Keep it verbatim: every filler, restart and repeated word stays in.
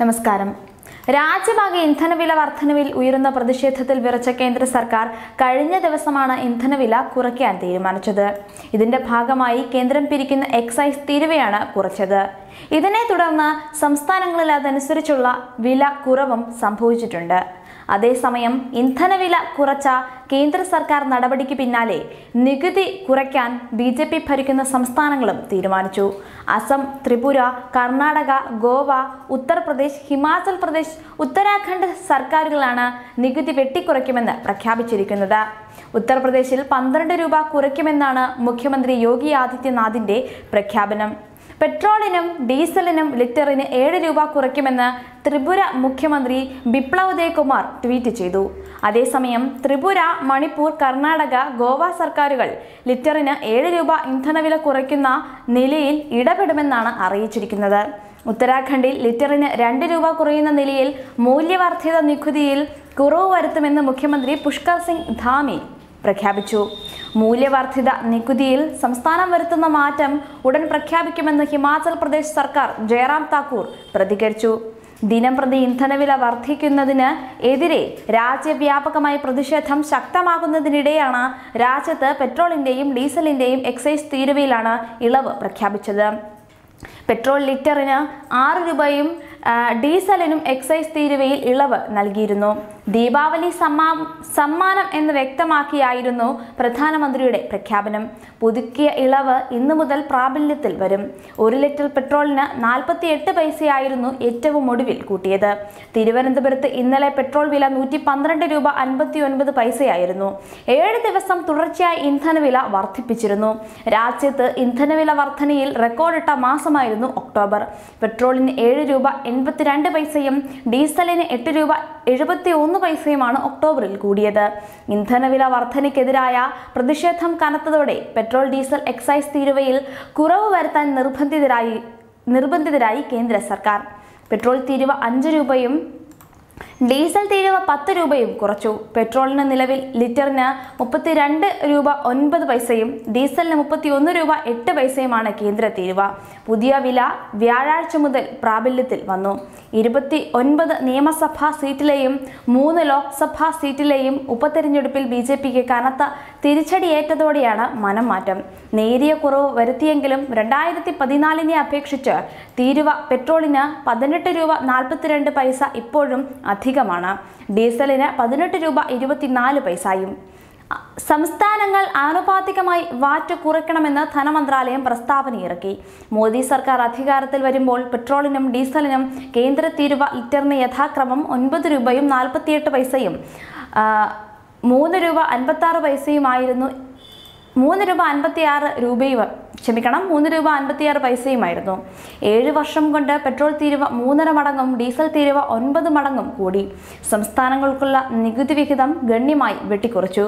നമസ്കാരം. രാജ്യമാകെ ഇന്ധനവില വർധനവിൽ ഉയരുന്ന പ്രതിഷേധത്തിൽ വിറച്ച കേന്ദ്ര സർക്കാർ കഴിഞ്ഞ ദിവസമാണ് ഇന്ധനവില കുറയ്ക്കാൻ തീരുമാനിച്ചത്. ഇതിന്റെ ഭാഗമായി കേന്ദ്രം പിരിക്കുന്ന എക്സൈസ് തീരുവയാണ് കുറച്ചത്. ഇതിനെ തുടർന്ന് സംസ്ഥാനങ്ങളിൽ അതനുസരിച്ചുള്ള വില കുറവും സംഭവിച്ചിട്ടുണ്ട്. അതേസമയം ഇന്ധനവില കുറച്ച കേന്ദ്ര സർക്കാർ നടപടിക്ക് പിന്നാലെ നികുതി കുറയ്ക്കാൻ ബി ജെ പി ഭരിക്കുന്ന സംസ്ഥാനങ്ങളും തീരുമാനിച്ചു. അസം, ത്രിപുര, കർണാടക, ഗോവ, ഉത്തർപ്രദേശ്, ഹിമാചൽ പ്രദേശ്, ഉത്തരാഖണ്ഡ് സർക്കാരുകളാണ് നികുതി വെട്ടിക്കുറയ്ക്കുമെന്ന് പ്രഖ്യാപിച്ചിരിക്കുന്നത്. ഉത്തർപ്രദേശിൽ പന്ത്രണ്ട് രൂപ കുറയ്ക്കുമെന്നാണ് മുഖ്യമന്ത്രി യോഗി ആദിത്യനാഥിന്റെ പ്രഖ്യാപനം. പെട്രോളിനും ഡീസലിനും ലിറ്ററിന് ഏഴ് രൂപ കുറയ്ക്കുമെന്ന് ത്രിപുര മുഖ്യമന്ത്രി ബിപ്ലവ് ദേവ് കുമാർ ട്വീറ്റ് ചെയ്തു. അതേസമയം ത്രിപുര, മണിപ്പൂർ, കർണാടക, ഗോവ സർക്കാരുകൾ ലിറ്ററിന് ഏഴ് രൂപ ഇന്ധനവില കുറയ്ക്കുന്ന നിലയിൽ ഇടപെടുമെന്നാണ് അറിയിച്ചിരിക്കുന്നത്. ഉത്തരാഖണ്ഡിൽ ലിറ്ററിന് രണ്ട് രൂപ കുറയുന്ന നിലയിൽ മൂല്യവർദ്ധിത നികുതിയിൽ കുറവ് വരുത്തുമെന്ന് മുഖ്യമന്ത്രി പുഷ്കർ സിംഗ് ധാമി പ്രഖ്യാപിച്ചു. മൂല്യവർദ്ധിത നികുതിയിൽ സംസ്ഥാനം വരുത്തുന്ന മാറ്റം ഉടൻ പ്രഖ്യാപിക്കുമെന്ന് ഹിമാചൽ പ്രദേശ് സർക്കാർ ജയറാം താക്കൂർ പ്രതികരിച്ചു. ദിനംപ്രതി ഇന്ധനവില വർദ്ധിക്കുന്നതിന് എതിരെ രാജ്യവ്യാപകമായി പ്രതിഷേധം ശക്തമാകുന്നതിനിടെയാണ് രാജ്യത്ത് പെട്രോളിൻ്റെയും ഡീസലിൻ്റെയും എക്സൈസ് തീരുവയിലാണ് ഇളവ് പ്രഖ്യാപിച്ചത്. പെട്രോൾ ലിറ്ററിന് ആറ് രൂപയും ഡീസലിനും എക്സൈസ് തീരുവയിൽ ഇളവ് നൽകിയിരുന്നു. ദീപാവലി സമ്മാ സമ്മാനം എന്ന് വ്യക്തമാക്കിയായിരുന്നു പ്രധാനമന്ത്രിയുടെ പ്രഖ്യാപനം. പുതുക്കിയ ഇളവ് ഇന്നു മുതൽ പ്രാബല്യത്തിൽ വരും. ഒരു ലിറ്റർ പെട്രോളിന് നാൽപ്പത്തി എട്ട് പൈസയായിരുന്നു ഏറ്റവും ഒടുവിൽ കൂട്ടിയത്. തിരുവനന്തപുരത്ത് ഇന്നലെ പെട്രോൾ വില നൂറ്റി പന്ത്രണ്ട് രൂപ അൻപത്തി ഒൻപത് പൈസയായിരുന്നു. ഏഴ് ദിവസം തുടർച്ചയായി ഇന്ധനവില വർദ്ധിപ്പിച്ചിരുന്നു. രാജ്യത്ത് ഇന്ധനവില വർധനയിൽ റെക്കോർഡിട്ട മാസമായിരുന്നു ഒക്ടോബർ. പെട്രോളിന് ഏഴ് രൂപ എൺപത്തിരണ്ട് പൈസയും ഡീസലിന് എട്ട് രൂപ എഴുപത്തി ഒന്ന് പൈസയുമാണ് ഒക്ടോബറിൽ കൂടിയത്. ഇന്ധനവില വർധനയ്ക്കെതിരായ പ്രതിഷേധം കനത്തതോടെ പെട്രോൾ ഡീസൽ എക്സൈസ് തീരുവയിൽ കുറവ് വരുത്താൻ നിർബന്ധിതരായി നിർബന്ധിതരായി കേന്ദ്ര സർക്കാർ. പെട്രോൾ തീരുവ അഞ്ച് രൂപയും ഡീസൽ തീരുവ പത്ത് രൂപയും കുറച്ചു. പെട്രോളിന് നിലവിൽ ലിറ്ററിന് മുപ്പത്തിരണ്ട് രൂപ ഒൻപത് പൈസയും ഡീസലിന് മുപ്പത്തി ഒന്ന് രൂപ എട്ട് പൈസയുമാണ് കേന്ദ്ര തീരുവ. പുതിയ വില വ്യാഴാഴ്ച മുതൽ പ്രാബല്യത്തിൽ വന്നു. ഇരുപത്തി ഒൻപത് നിയമസഭാ സീറ്റിലെയും മൂന്ന് ലോക്സഭാ സീറ്റിലെയും ഉപതെരഞ്ഞെടുപ്പിൽ ബി ജെ പിക്ക് കനത്ത തിരിച്ചടിയേറ്റതോടെയാണ് മനംമാറ്റം. നേരിയ കുറവ് വരുത്തിയെങ്കിലും രണ്ടായിരത്തി പതിനാലിനെ അപേക്ഷിച്ച് തീരുവ പെട്രോളിന് പതിനെട്ട് രൂപ നാൽപ്പത്തിരണ്ട് പൈസ ഇപ്പോഴും അധികമാണ്. ഡീസലിന് പതിനെട്ട് രൂപ ഇരുപത്തിനാല് പൈസയും. സംസ്ഥാനങ്ങൾ ആനുപാതികമായി വാറ്റ് കുറയ്ക്കണമെന്ന് ധനമന്ത്രാലയം പ്രസ്താവനയിറക്കി. മോദി സർക്കാർ അധികാരത്തിൽ വരുമ്പോൾ പെട്രോളിനും ഡീസലിനും കേന്ദ്ര തീരുവ ലിറ്ററിന് യഥാക്രമം ഒൻപത് രൂപയും നാൽപ്പത്തിയെട്ട് പൈസയും മൂന്ന് രൂപ അൻപത്താറ് പൈസയുമായിരുന്നു മൂന്ന് രൂപ അൻപത്തിയാറ് രൂപയും ക്ഷമിക്കണം മൂന്ന് രൂപ അൻപത്തിയാറ് പൈസയുമായിരുന്നു. ഏഴ് വർഷം കൊണ്ട് പെട്രോൾ തീരുവ മൂന്നര മടങ്ങും ഡീസൽ തീരുവ ഒൻപത് മടങ്ങും കൂടി. സംസ്ഥാനങ്ങൾക്കുള്ള നികുതി വിഹിതം ഗണ്യമായി വെട്ടിക്കുറച്ചു.